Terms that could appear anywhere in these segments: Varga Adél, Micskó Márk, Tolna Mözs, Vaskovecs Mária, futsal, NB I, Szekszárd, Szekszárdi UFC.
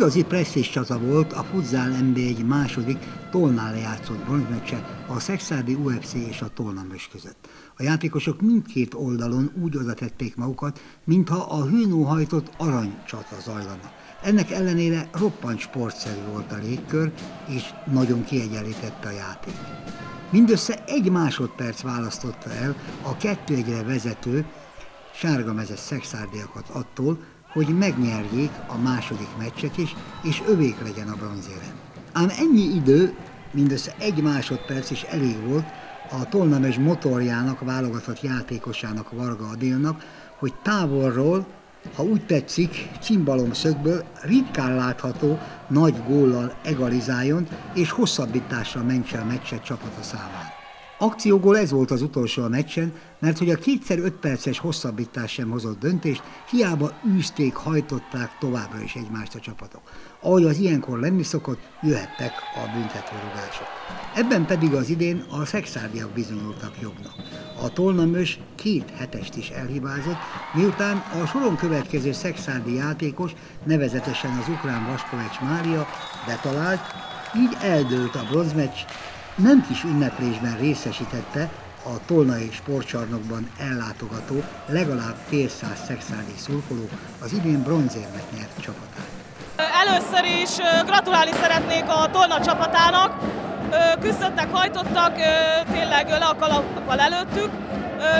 Igazi presztízs csaza volt a futzál NB I második Tolnán lejátszott bronzmeccse a szekszárdi UFC és a Tolna Mözs között. A játékosok mindkét oldalon úgy odatették magukat, mintha a hőnóhajtott aranycsata zajlana. Ennek ellenére roppant sportszerű volt a légkör, és nagyon kiegyenlítette a játék. Mindössze egy másodperc választotta el a 2-1-re vezető sárgamezes szekszárdiakat attól, hogy megnyerjék a második meccset is, és övék legyen a bronzérem. Ám ennyi idő, mindössze egy másodperc is elég volt a Tolna Mözs motorjának válogatott játékosának, Varga Adélnak, hogy távolról, ha úgy tetszik, cimbalom szögből ritkán látható nagy góllal egalizáljon és hosszabbításra mentse a meccset csapata számára. Akciógól ez volt az utolsó a meccsen, mert hogy a 2x5 perces hosszabbítás sem hozott döntést, hiába űzték, hajtották továbbra is egymást a csapatok. Ahogy az ilyenkor lenni szokott, jöhettek a büntetőrugások. Ebben pedig az idén a szekszárdiak bizonyultak jobbnak. A Tolna Mözs 2 hetest is elhibázott, miután a soron következő szekszárdi játékos, nevezetesen az ukrán Vaskovecs Mária betalált, így eldőlt a bronzmeccs. Nem kis ünneplésben részesítette a tolnai sportcsarnokban ellátogató legalább fél száz szekszárdi szurkoló az idén bronzérmet nyert csapatát. Először is gratulálni szeretnék a Tolna csapatának. Küzdöttek, hajtottak, tényleg le a kalappal előttük.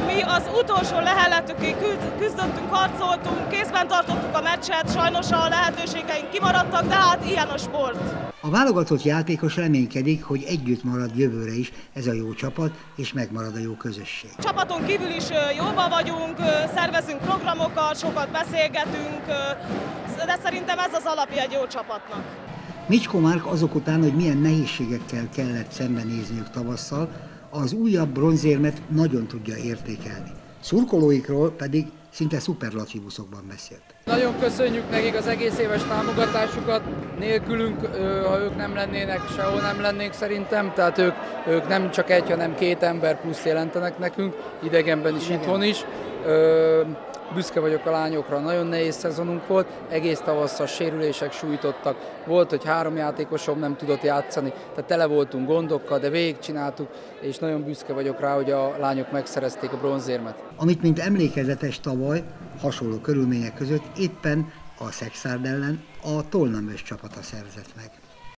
Mi az utolsó lehelletükig küzdöttünk, harcoltunk, kézben tartottuk a meccset, sajnos a lehetőségeink kimaradtak, de hát ilyen a sport. A válogatott játékos reménykedik, hogy együtt marad jövőre is ez a jó csapat, és megmarad a jó közösség. Csapaton kívül is jóban vagyunk, szervezünk programokat, sokat beszélgetünk, de szerintem ez az alapja egy jó csapatnak. Micskó Márk azok után, hogy milyen nehézségekkel kellett szembenézniük tavasszal, az újabb bronzérmet nagyon tudja értékelni. Szurkolóikról pedig szinte szuperlatívuszokban beszélt. Nagyon köszönjük nekik az egész éves támogatásukat, nélkülünk, ha ők nem lennének, sehol nem lennénk szerintem, tehát ők nem csak egy, hanem 2 ember plusz jelentenek nekünk, idegenben is, itthon is. Büszke vagyok a lányokra, nagyon nehéz szezonunk volt, egész tavasszal sérülések sújtottak. Volt, hogy 3 játékosom nem tudott játszani, tehát tele voltunk gondokkal, de végigcsináltuk, és nagyon büszke vagyok rá, hogy a lányok megszerezték a bronzérmet. Amit mint emlékezetes tavaly, hasonló körülmények között éppen a Szekszárd ellen a Tolna Mözs csapata szerzett meg.